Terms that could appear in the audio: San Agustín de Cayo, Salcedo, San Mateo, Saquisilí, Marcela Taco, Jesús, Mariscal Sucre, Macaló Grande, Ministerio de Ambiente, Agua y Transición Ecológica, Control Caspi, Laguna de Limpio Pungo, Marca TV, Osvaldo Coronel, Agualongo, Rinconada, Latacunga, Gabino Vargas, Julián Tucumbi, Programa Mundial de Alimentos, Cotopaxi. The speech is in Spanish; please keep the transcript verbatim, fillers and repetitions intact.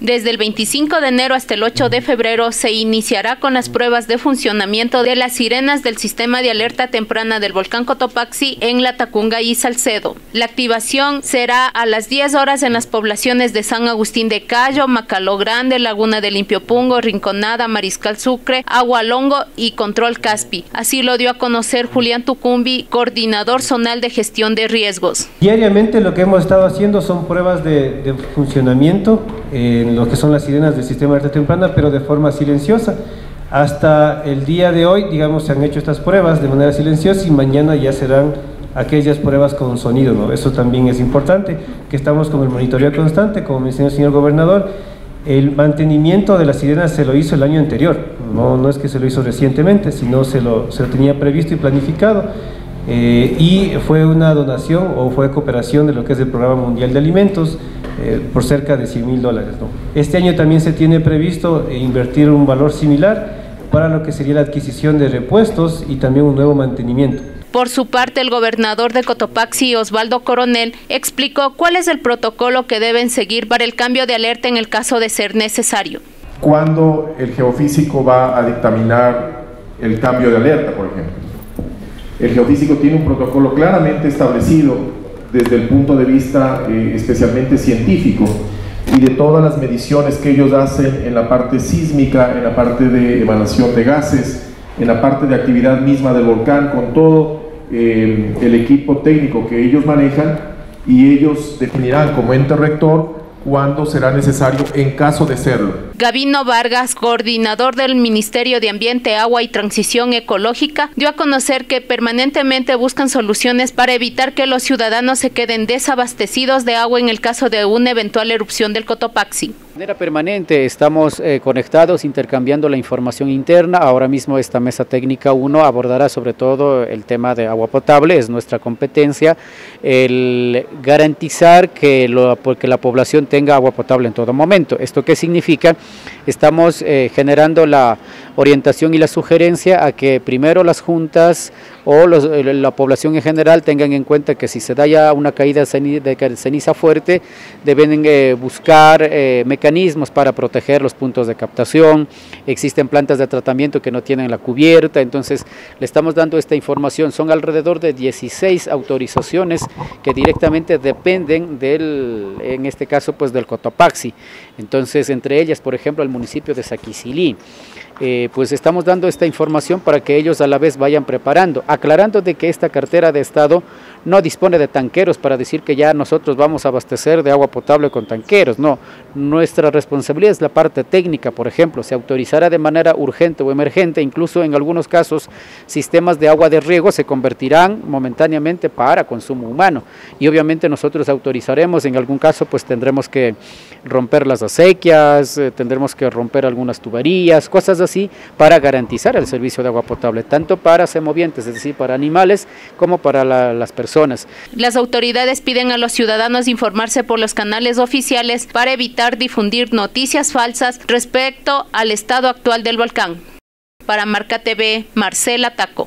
Desde el veinticinco de enero hasta el ocho de febrero se iniciará con las pruebas de funcionamiento de las sirenas del sistema de alerta temprana del volcán Cotopaxi en Latacunga y Salcedo. La activación será a las diez horas en las poblaciones de San Agustín de Cayo, Macaló Grande, Laguna de Limpio Pungo, Rinconada, Mariscal Sucre, Agualongo y Control Caspi. Así lo dio a conocer Julián Tucumbi, coordinador zonal de gestión de riesgos. Diariamente lo que hemos estado haciendo son pruebas de, de funcionamiento eh, en lo que son las sirenas del sistema de alerta temprana, pero de forma silenciosa. Hasta el día de hoy, digamos, se han hecho estas pruebas de manera silenciosa y mañana ya serán aquellas pruebas con sonido, ¿no? Eso también es importante, que estamos con el monitoreo constante, como mencionó el señor gobernador. El mantenimiento de las sirenas se lo hizo el año anterior, no, no es que se lo hizo recientemente, sino se lo, se lo tenía previsto y planificado. Eh, y fue una donación o fue cooperación de lo que es el Programa Mundial de Alimentos eh, por cerca de cien mil dólares, ¿no? Este año también se tiene previsto invertir un valor similar para lo que sería la adquisición de repuestos y también un nuevo mantenimiento. Por su parte, el gobernador de Cotopaxi, Osvaldo Coronel, explicó cuál es el protocolo que deben seguir para el cambio de alerta en el caso de ser necesario. Cuando el geofísico va a dictaminar el cambio de alerta, por ejemplo, el geofísico tiene un protocolo claramente establecido desde el punto de vista eh, especialmente científico y de todas las mediciones que ellos hacen en la parte sísmica, en la parte de emanación de gases, en la parte de actividad misma del volcán, con todo eh, el equipo técnico que ellos manejan, y ellos definirán como ente rector cuándo será necesario en caso de serlo. Gabino Vargas, coordinador del Ministerio de Ambiente, Agua y Transición Ecológica, dio a conocer que permanentemente buscan soluciones para evitar que los ciudadanos se queden desabastecidos de agua en el caso de una eventual erupción del Cotopaxi. De manera permanente estamos eh, conectados, intercambiando la información interna. Ahora mismo esta mesa técnica uno abordará sobre todo el tema de agua potable, es nuestra competencia, el garantizar que, lo, que la población tenga agua potable en todo momento. ¿Esto qué significa? Estamos eh, generando la orientación y la sugerencia a que primero las juntas o los, la población en general tengan en cuenta que si se da ya una caída de ceniza fuerte, deben eh, buscar eh, mecanismos para proteger los puntos de captación. Existen plantas de tratamiento que no tienen la cubierta, entonces le estamos dando esta información. Son alrededor de dieciséis autorizaciones que directamente dependen del, en este caso pues del Cotopaxi, entonces entre ellas por ejemplo el municipio de Saquisilí. Eh, pues estamos dando esta información para que ellos a la vez vayan preparando, aclarando de que esta cartera de Estado no dispone de tanqueros para decir que ya nosotros vamos a abastecer de agua potable con tanqueros, no, nuestra responsabilidad es la parte técnica, por ejemplo, se autorizará de manera urgente o emergente, incluso en algunos casos sistemas de agua de riego se convertirán momentáneamente para consumo humano y obviamente nosotros autorizaremos, en algún caso pues tendremos que romper las acequias, eh, tendremos que romper algunas tuberías, cosas así. Así para garantizar el servicio de agua potable, tanto para semovientes, es decir, para animales, como para la, las personas. Las autoridades piden a los ciudadanos informarse por los canales oficiales para evitar difundir noticias falsas respecto al estado actual del volcán. Para Marca T V, Marcela Taco.